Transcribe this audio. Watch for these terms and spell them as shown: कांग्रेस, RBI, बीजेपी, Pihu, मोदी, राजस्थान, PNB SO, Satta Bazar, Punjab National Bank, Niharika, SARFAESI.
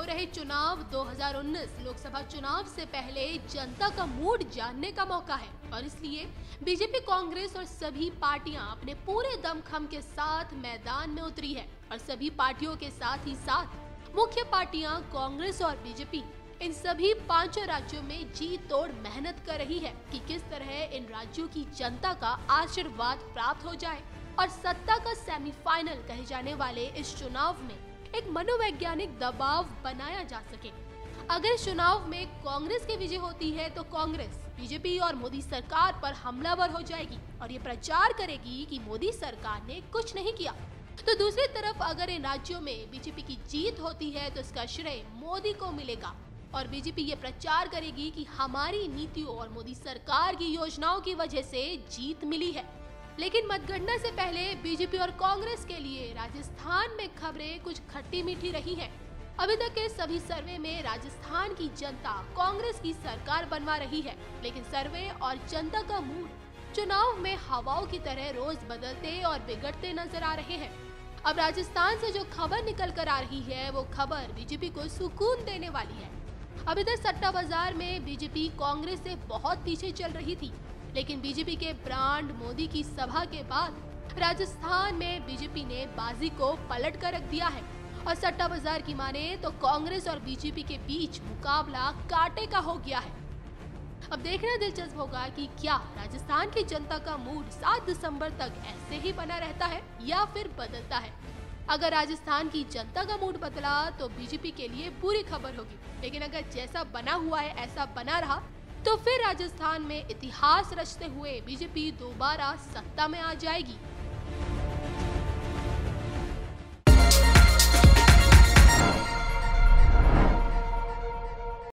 हो रहे चुनाव 2019 लोकसभा चुनाव से पहले जनता का मूड जानने का मौका है और इसलिए बीजेपी, कांग्रेस और सभी पार्टियां अपने पूरे दमखम के साथ मैदान में उतरी है। और सभी पार्टियों के साथ ही साथ मुख्य पार्टियां कांग्रेस और बीजेपी इन सभी पांचों राज्यों में जी तोड़ मेहनत कर रही है कि किस तरह इन राज्यों की जनता का आशीर्वाद प्राप्त हो जाए और सत्ता का सेमीफाइनल कहे जाने वाले इस चुनाव में एक मनोवैज्ञानिक दबाव बनाया जा सके। अगर चुनाव में कांग्रेस की विजय होती है तो कांग्रेस बीजेपी और मोदी सरकार पर हमलावर हो जाएगी और ये प्रचार करेगी कि मोदी सरकार ने कुछ नहीं किया। तो दूसरी तरफ अगर इन राज्यों में बीजेपी की जीत होती है तो इसका श्रेय मोदी को मिलेगा और बीजेपी ये प्रचार करेगी कि हमारी नीतियों और मोदी सरकार की योजनाओं की वजह से जीत मिली है। लेकिन मतगणना से पहले बीजेपी और कांग्रेस के लिए राजस्थान में खबरें कुछ खट्टी मीठी रही हैं। अभी तक के सभी सर्वे में राजस्थान की जनता कांग्रेस की सरकार बनवा रही है, लेकिन सर्वे और जनता का मूड चुनाव में हवाओं की तरह रोज बदलते और बिगड़ते नजर आ रहे हैं। अब राजस्थान से जो खबर निकल कर आ रही है वो खबर बीजेपी को सुकून देने वाली है। अब इधर सट्टा बाजार में बीजेपी कांग्रेस से बहुत पीछे चल रही थी, लेकिन बीजेपी के ब्रांड मोदी की सभा के बाद राजस्थान में बीजेपी ने बाजी को पलट कर रख दिया है। और सट्टा बाजार की माने तो कांग्रेस और बीजेपी के बीच मुकाबला कांटे का हो गया है। अब देखना दिलचस्प होगा कि क्या राजस्थान की जनता का मूड 7 दिसंबर तक ऐसे ही बना रहता है या फिर बदलता है। अगर राजस्थान की जनता का मूड बदला तो बीजेपी के लिए बुरी खबर होगी, लेकिन अगर जैसा बना हुआ है ऐसा बना रहा तो फिर राजस्थान में इतिहास रचते हुए बीजेपी दोबारा सत्ता में आ जाएगी।